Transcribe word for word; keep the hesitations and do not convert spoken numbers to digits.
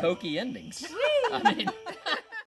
hokey endings. I mean,